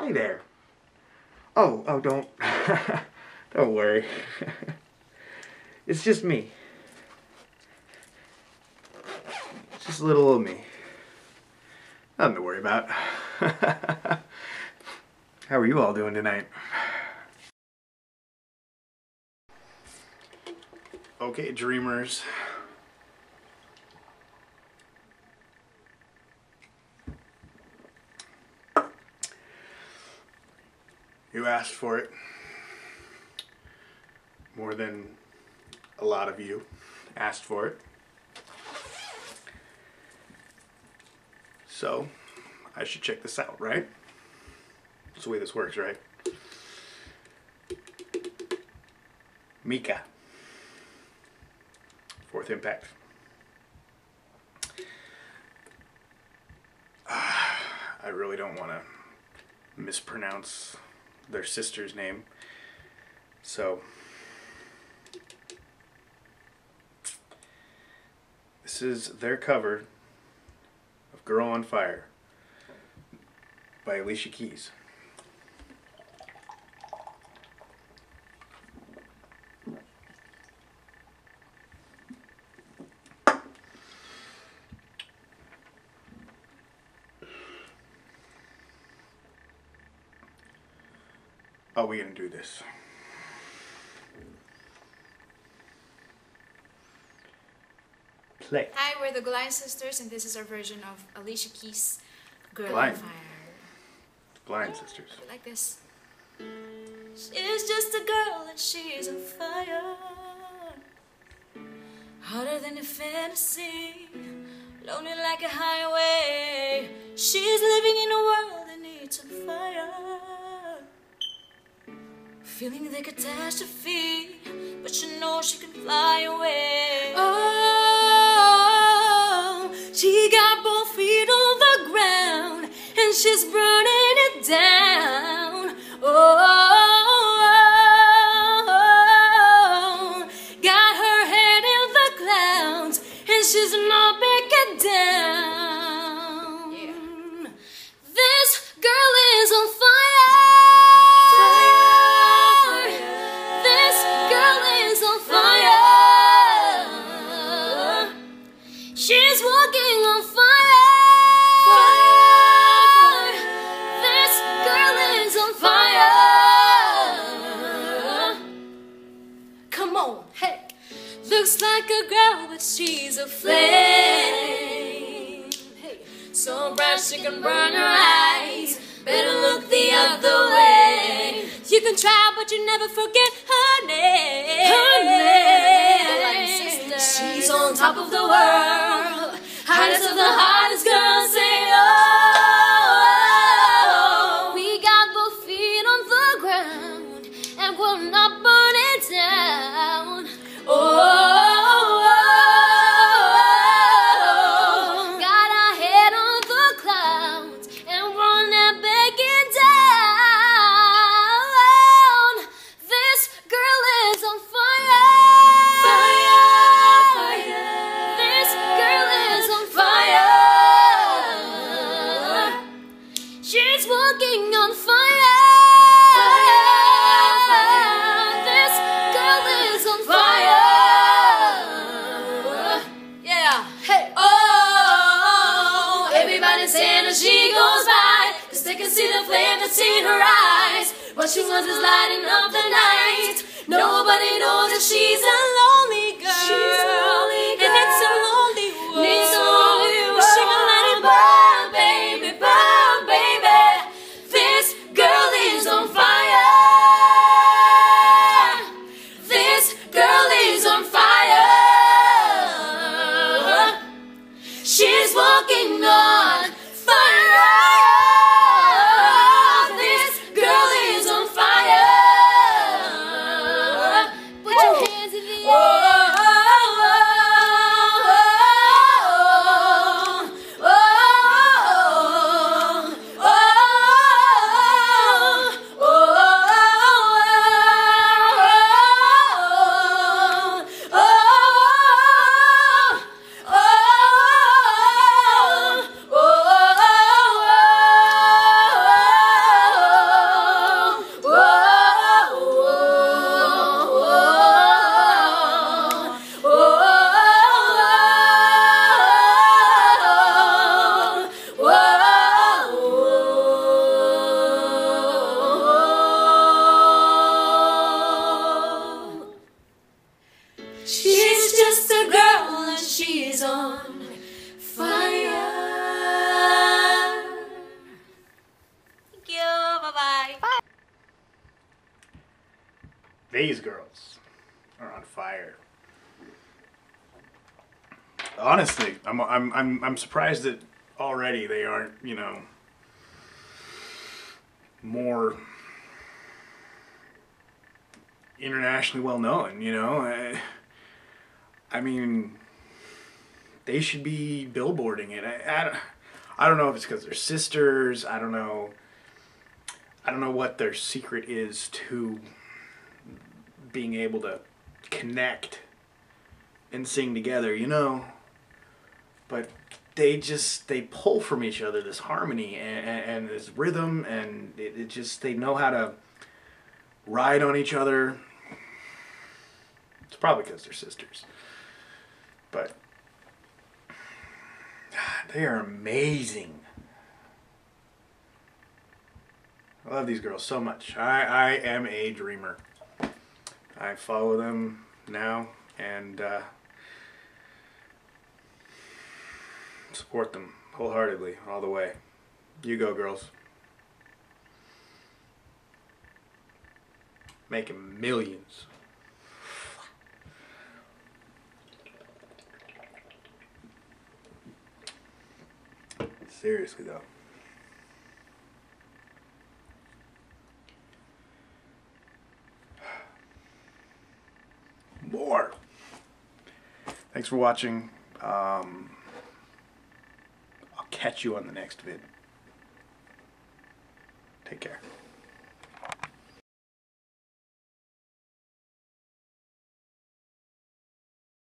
Hi there. Oh, don't. Don't worry. It's just me. It's just little old me. Nothing to worry about. How are you all doing tonight? Okay, dreamers. You asked for it. More than a lot of you asked for it. So, I should check this out, right? That's the way this works, right? MICA. 4th Impact. I really don't want to mispronounce their sister's name. So, this is their cover of Girl on Fire by Alicia Keys. Are we gonna do this? Play. Hi, we're the Goliath Sisters, and this is our version of Alicia Keys' Girl on Fire. Blind Sisters. Like this. She's just a girl and she's on fire. Hotter than a fantasy. Lonely like a highway. She's living in a world that needs a fire. Feeling the catastrophe, but you know she can fly away. Oh, she got both feet on the ground, and she's burning it down. Oh, got her head in the clouds, and she's not backing down. Yeah. This girl is on fire. She's walking on fire. Fire. This girl is on fire. Come on, hey. Looks like a girl, but she's a flame. Hey. So bright she can burn her eyes. Better look the other way. You can try, but you never forget her name. Her name. She's on top of the world. Hottest of the hottest girls, say oh. We got both feet on the ground, and we'll not burn it down. Oh, got our head on the clouds, and we're not backing down. This girl is on fire. Fire, fire. This girl is walking on fire. Fire, fire. This girl is on fire. Yeah, hey. Oh, everybody's saying as she goes by, 'cause they can see the flame that's in her eyes. What she wants is lighting up the night. Nobody knows that she's a lonely girl. She's a lonely girl. And it's a lonely world. It's a lonely world. She can let it burn, baby, burn, baby. Hands She's just a girl and she's on fire. Thank you. Bye-bye. Bye. These girls are on fire. Honestly, I'm surprised that already they aren't, you know, more internationally well known, you know. I mean, they should be billboarding it. I don't know if it's because they're sisters. I don't know what their secret is to being able to connect and sing together, you know. But they pull from each other this harmony and this rhythm, and it just, they know how to ride on each other. It's probably because they're sisters, but God, they are amazing. I love these girls so much. I am a dreamer. I follow them now and support them wholeheartedly all the way. You go, girls. Making millions. Seriously, though. More. Thanks for watching. I'll catch you on the next vid. Take care.